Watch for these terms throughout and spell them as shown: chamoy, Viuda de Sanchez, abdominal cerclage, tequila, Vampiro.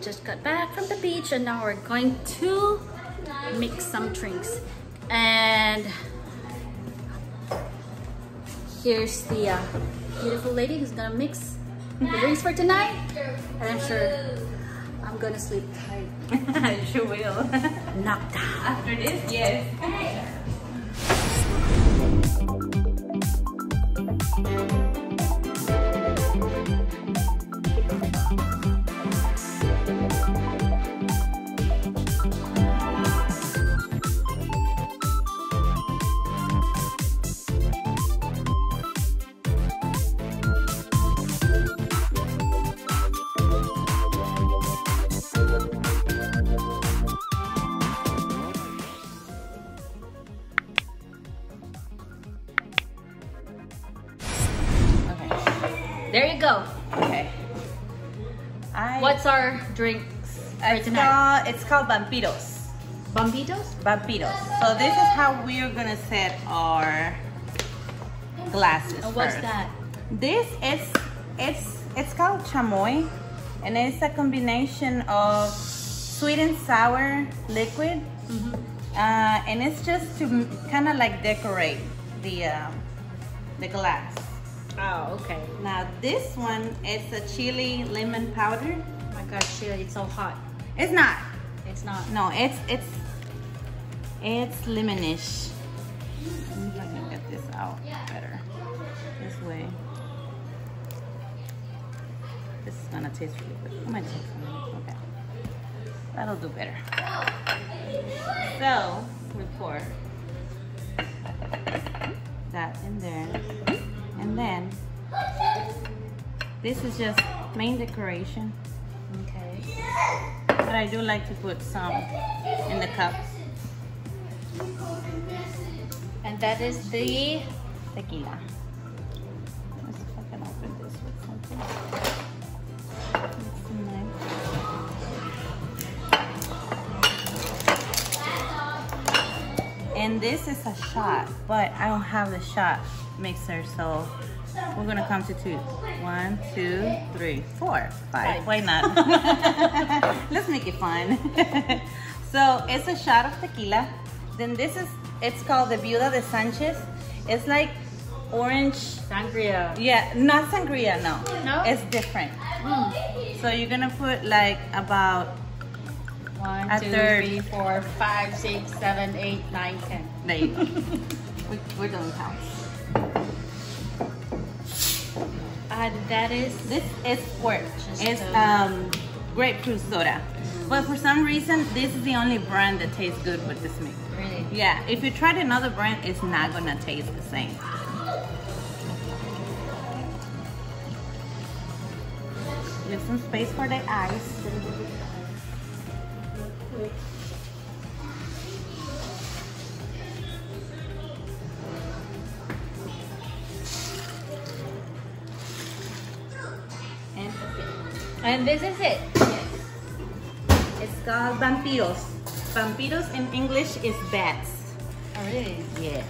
Just got back from the beach and now we're going to make some drinks. And here's the beautiful lady who's gonna mix the drinks for tonight. And I'm sure I'm gonna sleep tight. She will. Knocked out. After this, yes. Hey. There you go. Okay. What's our drinks for tonight? It's called Vampiros. Vampiros? Vampiros. So this is how we are gonna set our glasses. And what's first. That? This is it's called chamoy, and it's a combination of sweet and sour liquid, and it's just to kind of like decorate the glass. Oh, okay. Now this one is a chili lemon powder. Oh my gosh, chili, it's so hot. It's not. It's not. No, it's lemonish. I'm gonna get this out better. This way. This is gonna taste really good. I'm gonna take some. Okay. That'll do better. So we pour that in there. And then, this is just main decoration. Okay. But I do like to put some in the cup. And that is the tequila. Let's see if I can open this with something. That's nice. And this is a shot, but I don't have the shot mixer, so we're gonna come to two. 1, 2, 3, 4, 5. Why not? Let's make it fun. So it's a shot of tequila. Then this is, it's called the Viuda de Sanchez. It's like orange sangria. Yeah, not sangria, no. No? It's different. Mm. So you're gonna put like about 1, 2, 3, 4, 5, 6, 7, 8, 9, 10. There you go. We're doing counts. That is, this is squirt. It's grapefruit soda. But for some reason, this is the only brand that tastes good with this mix. Really? Yeah. If you tried another brand, it's not gonna taste the same. Leave some space for the ice. And this is it. Yes. It's called Vampiros. Vampiros in English is bats. Oh, really? Yes.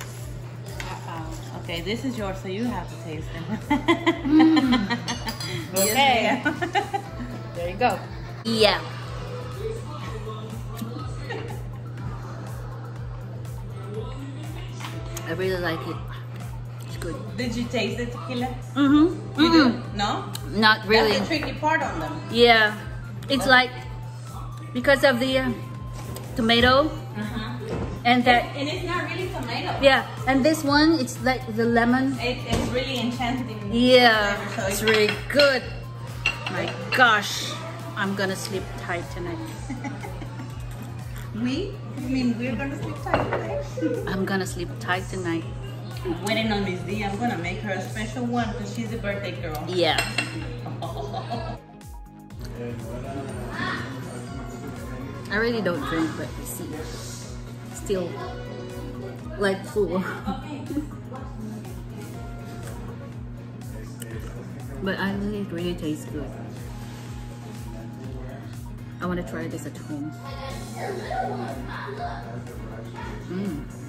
Uh-oh. Okay, this is yours, so you have to taste them. Okay. There you go. Yeah. I really like it. Good. Did you taste the tequila? Mm-hmm. You do? No? Not really. That's the tricky part on them. Yeah. It's like, because of the tomato. And that. And it's not really tomato. Yeah. And this one, it's like the lemon. It's really enchanting. Yeah. Flavor, so it's really good. My gosh. I'm gonna sleep tight tonight. Me? You mean we're gonna sleep tight tonight? I'm gonna sleep tight tonight. Waiting on Miss D. I'm gonna make her a special one because she's a birthday girl. Yeah. I really don't drink, but see, still like full. But I really, really tastes good. I want to try this at home. Mm.